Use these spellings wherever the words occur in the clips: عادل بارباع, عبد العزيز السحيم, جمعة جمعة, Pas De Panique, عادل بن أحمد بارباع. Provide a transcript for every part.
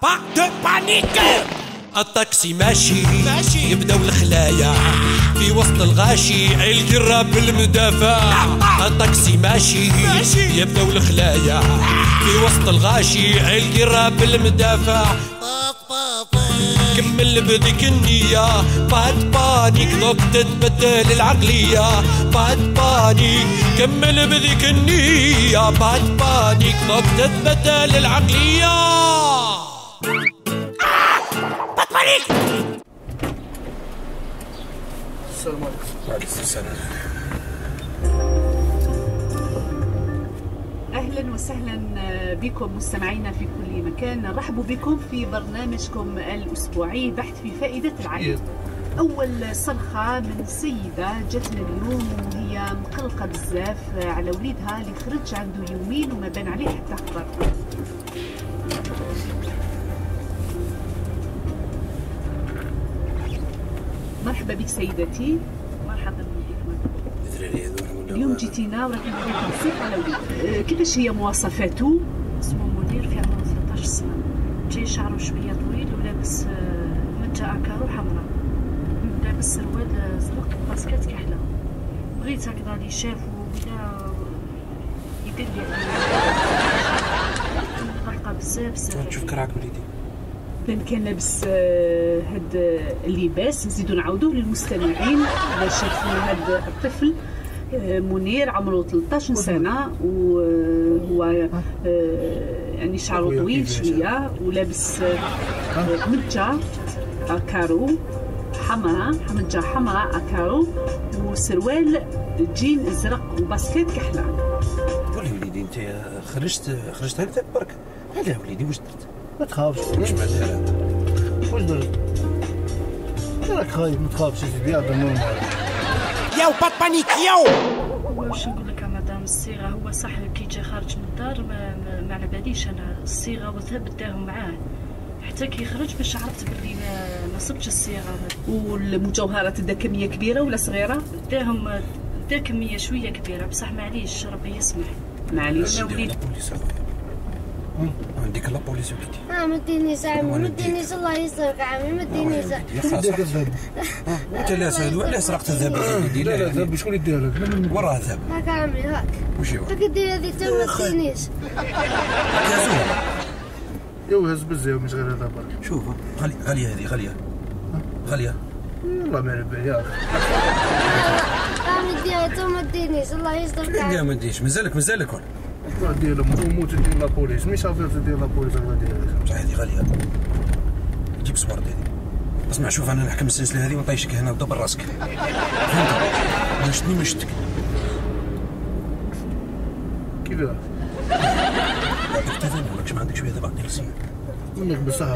Pas De Panique. الطاكسي ماشي يبداو الخلايا في وسط الغاشي القرة بالمدافع. الطاكسي ماشي يبداو الخلايا في وسط الغاشي القرة بالمدافع. كمل بذيك النية با د بانيك دوك تتبدل العقلية. با د بانيك كمل بذيك النية. با د بانيك دوك تتبدل العقلية. با د بانيك. السلام عليكم. وعليكم السلام. أهلا وسهلا بكم مستمعينا في كل مكان، نرحب بكم في برنامجكم الأسبوعي بحث في فائدة العلم. أول صرخة من سيدة جاتنا اليوم وهي مقلقة بزاف على وليدها اللي خرج عنده يومين وما بان عليه حتى خبر. مرحبا بك سيدتي. مرحبا بك. اليوم جيتينا وراكي نديرو تنسيق على وليدك، كيفاش هي مواصفاته؟ اسمه منير، في عمره 13 سنة، جاي شعره شوية طويل ولابس متجة أكارو حمراء، لابس سروال أزرق باسكات كحلة، بغيت هكذا اللي شافو ولا يدير لي مطرقة بزاف بزاف. تشوف كراعك وليدي. إذا كان لابس هاد اللباس، نزيدو نعاودوه للمستمعين باش شافو هاد الطفل منير عمره 13 سنة وهو يعني شعره طويل شوية ولابس متجة أكارو حمراء، متجة حمراء أكارو وسروال جين أزرق وباسكيت كحلة. قولي وليدي أنت خرجت هكذا برك، هذا وليدي واش درت؟ ما تخافش. واش معناتها؟ واش درت؟ راك خايف ما تخافش سيدي، هذا نورمال. ياو با د بانيك ياو. واش نقول لك مدام، الصيغه هو صح كي جا خارج من الدار ما على باليش انا الصيغه وثبتهم معاه حتى كي خرج باش عرفت بلي ما صبتش الصيغه. والمجوهرات دا كميه كبيره ولا صغيره؟ داهم دا كميه شويه كبيره بصح معليش ربي يسمح. معليش وليدي نديك لا بوليس وليدي. ما تدينيش عمي، ما تدينيش الله يسرق عمي، ما تدينيش. يديك الذهب. وانت لا سهل ولا سرقت الذهب وليدي. لا لا الذهب شكون يديها لك؟ وراه الذهب. هاك عمي هاك. واش هو؟ هاك دير هذيك تا ما تدينيش. هزوها. يوا هز بزاف مش غير هذا برك. شوف غالية هذه غالية. والله ما على بالي يا عمي. ديها تا ما تدينيش الله يسرق عمي. ما نديش مازالك هون. لا دير موت دير لابوليس، مي شافير تدير لابوليس الله يديرها. بصح هذه غالية، جيب صبر هذه. اسمع شوف أنا نحكم السلسلة هذه ونطيشك هنا ودبر راسك. فهمت؟ ما شتني ما شتك. كيف راك؟ عندك تفاني ولاكش ما عندك شوية دابا ندير السيارة. منك بصح.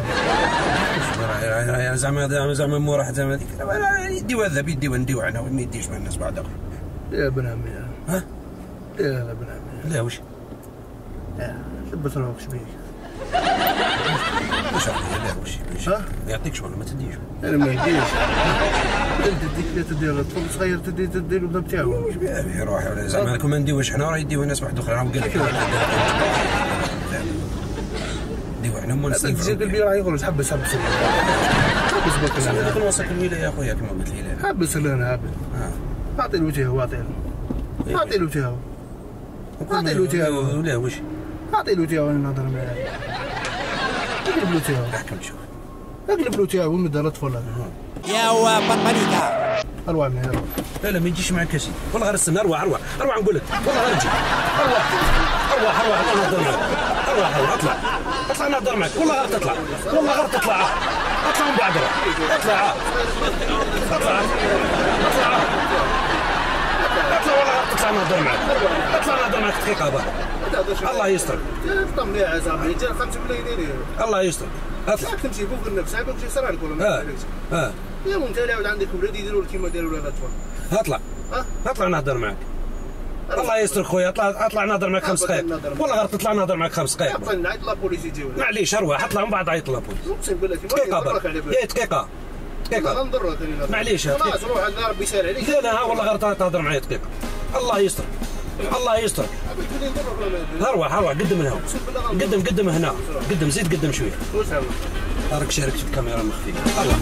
زعما مورا حتى هذيك يديوها الذهب يديوها أنا ما يديش مع الناس بعد. يا بن عمي ها؟ يا بن عمي. لا واش؟ لا ثبت روحك شويه. واش لا واش؟ ها؟ يعطيك شغل ما تديش. انا ما نديش. انت ديك تدير الطفل صغير تدي له الذهب تاعو. واش بيه روحي ولا زعما راكم ما نديوهش حنا راه يديوه ناس واحد اخرين. راهم قال لك ديوه حنا هما الناس. تزيد البيع راه يخرج. حبس حبس برك. نكون واثق الولايه يا خويا كما قلت لي. حبس انا حبس. اعطي الوجه هو اعطي له تاعو. اعطي له تاعو. لا واش؟ اعطي له تاعو انا نهضر معاه. اقلب له تاعو. احكم تشوف. اقلب له تاعو من دار الطفل هذا. ياو با د بانيك. اروح من هنا. لا ما يجيش معاك اسيدي، والله غير استنى. اروح نقول لك، والله غير نجي. اروح اطلع نهضر معاك، والله غير تطلع، اطلع من بعد اطلع اطلع اطلع والله تطلع نهضر معاك، دقيقة برك. الله يستر. تهضر مليح اصاحبي، جا 5 ملايين ديريهم. الله يستر. اطلع. راك تمشي فوق النفس، عاد تمشي صرالك ولا ما يصرالكش. يا وانت لا عاد عندك ولاد يديروا كيما داروا لنا الأطفال. اطلع. اطلع نهضر معاك. الله يستر خويا، اطلع نهضر معاك 5 دقائق. والله غير تطلع نهضر معاك 5 دقائق. نعيط لابوليس يجيو. معليش اروح اطلع من بعد عيط لابوليس. اقسم بالله دقيقة برك. يا دقيقة. معليش. خلاص روح عند ربي يسهل عليك. لا والله غير تهضر معايا دقيقة. الله يستر. الله يستر. اروح اروح قدم من هون، قدم قدم هنا، قدم زيد قدم شويه. راك شاركت في الكاميرا مخفيه. الله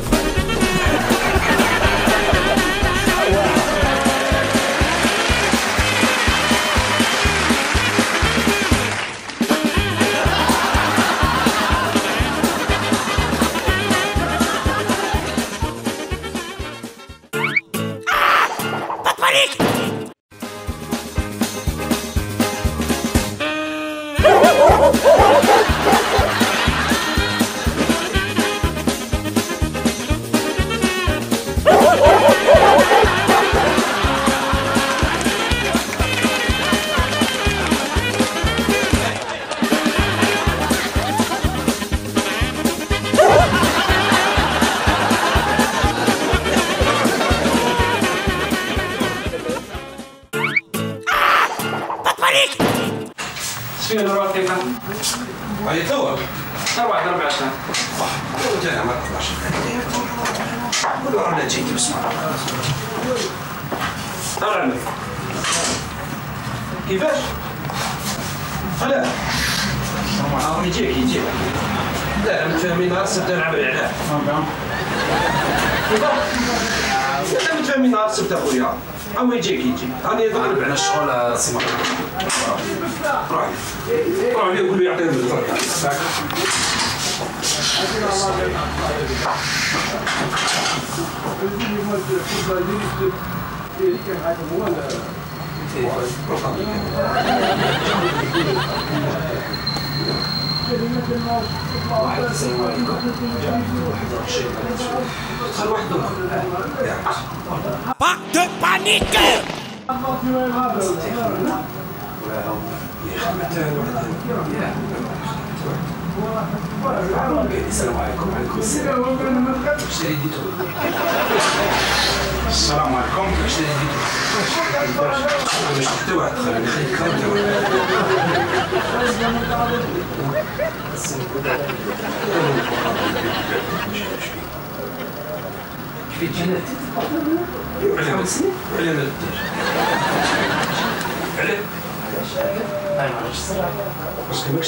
كيفاش؟ لا ما يجيك يجيك لا متفاهمين نهار السبت نلعب العلاه كيفاش؟ لا متفاهمين نهار السبت اخويا أو يجيك يجيك راني نضرب على الشغل سي محمد روح روح عليه وقول له يعطيني الفرق Pas de panique. السلام عليكم. وعليكم السلام.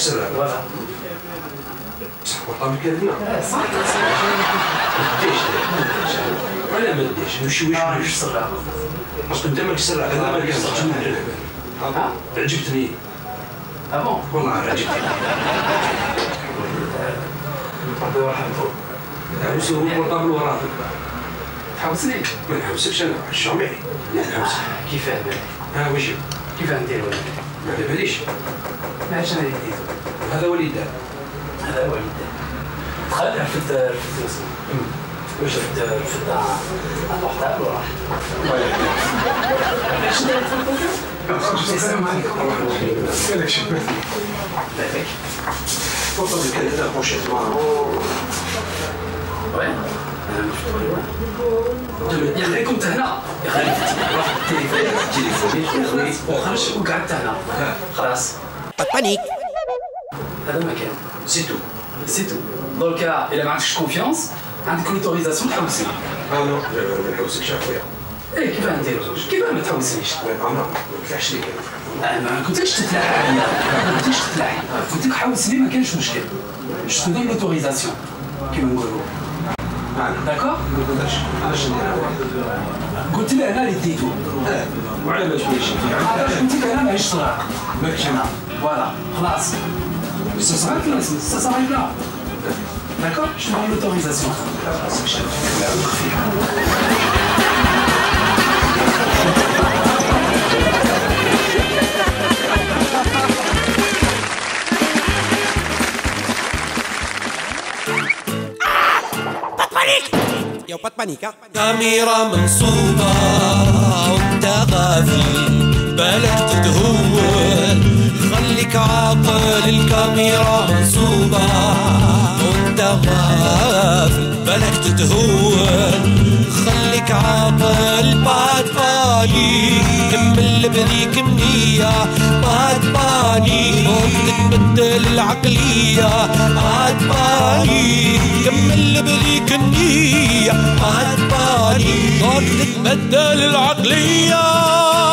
السلام عليكم. صحبة طابك هذنا؟ صحبة مديش ولا مديش وش سرعة باسكو انت مالك سرعة هذا مالك سرعة عجبتني أبون والله عجبتني ربي يرحمكم حوسوا هو طابل وراك تحوسني؟ ما نحوسكش أنا الشامعي لا نحوسك كيفاه بالك؟ ها واش كيفاه نديرو ما علاباليش ما عرفتش أنا هذا هو اللي دار هذا هو اللي دخل رفد البورتابل وراح شنو داير في الكمبيوتر؟ السلام عليكم الله يخليك سالك شبعتني لاباك تفضل كان هذا بوشيت مارون وي انا ما شفتو يا خليكم انت هنا يا خليك رحت التليفون وخرجت وقعدت هنا خلاص با بانيك هذا المكان سيتو سيتو دونك إلا ما عندكش كونفيونس عندك لوتوريزاسيون تحوسني اه نو ما نحوسكش اخويا ايه كيفاه ندير كيفاه ما تحوسنيش انا ما نتلاحش ليك ما كنتش تتلاح عليا ما كنتش تتلاح قلت لك حوسني ما كانش مشكل جو تدون لوتوريزاسيون كيما نقولوا داكور ما نقدرش علاش نديرها قلت له انا اللي ديتو وعلى باش نمشي قلت لك انا ماهيش صراحه ماكش انا فوالا خلاص Ça s'arrête là, ça s'arrête là. D'accord ? Je demande l'autorisation. Pas de panique ! Yo, pas de panique, hein ? Caméra منصوبة وانت غافل بالك تتهور خليك عاقل الكاميرا منصوبة وانت غافل بالك تتهون خليك عاقل بعد بالي كمل بنيك منية بعد بالي وبتتبدل العقلية بعد بالي كمل بنيك منية بعد بالي وبتتبدل العقلية